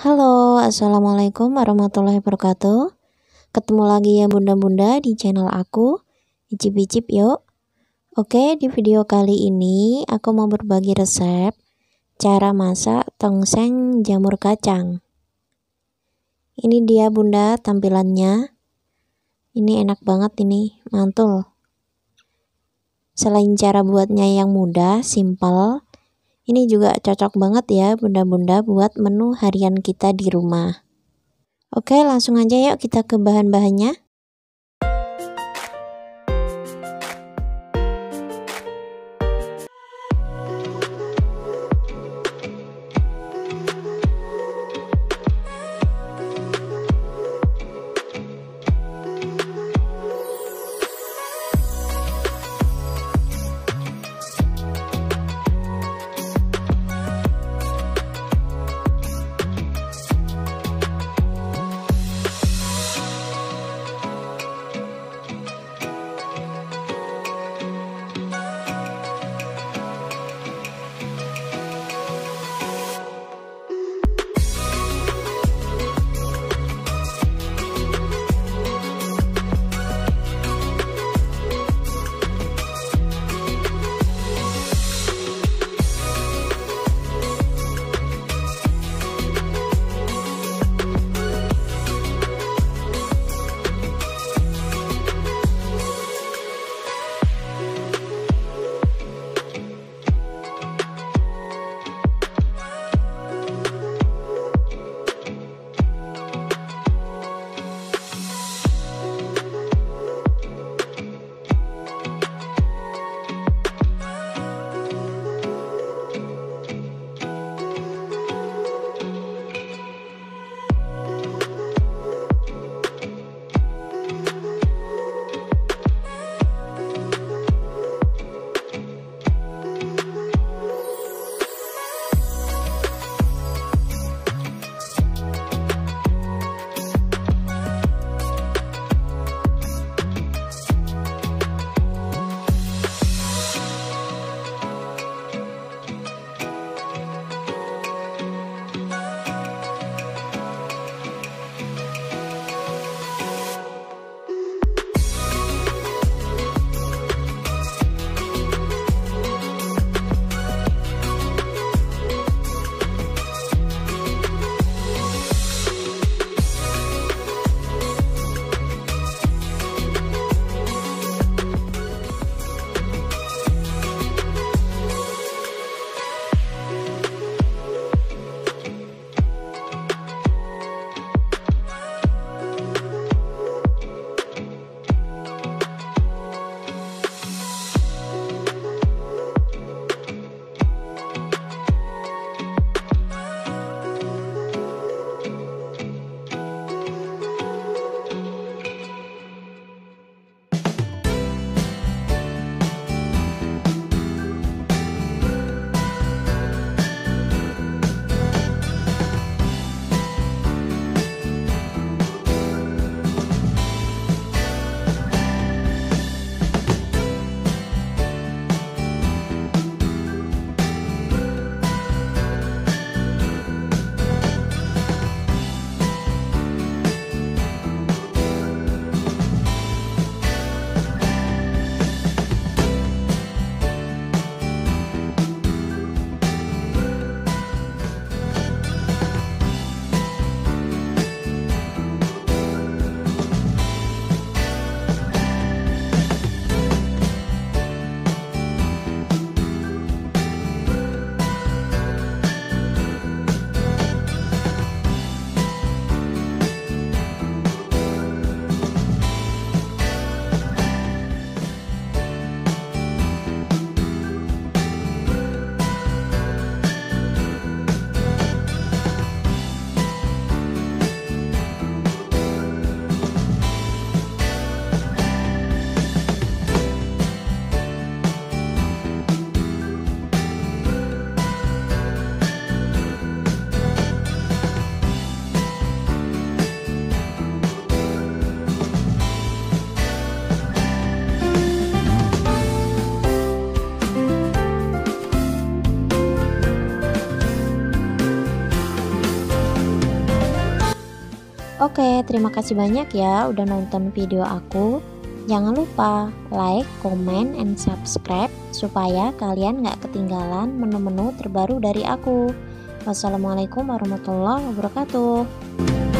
Halo, assalamualaikum warahmatullahi wabarakatuh. Ketemu lagi ya bunda-bunda di channel aku, icip icip yuk. Oke, di video kali ini aku mau berbagi resep cara masak tongseng jamur kacang. Ini dia bunda tampilannya. Ini enak banget ini, mantul. Selain cara buatnya yang mudah, simple, ini juga cocok banget ya bunda-bunda buat menu harian kita di rumah. Oke, langsung aja yuk kita ke bahan-bahannya. Oke, terima kasih banyak ya udah nonton video aku. Jangan lupa like, comment, and subscribe supaya kalian gak ketinggalan menu-menu terbaru dari aku. Wassalamualaikum warahmatullahi wabarakatuh.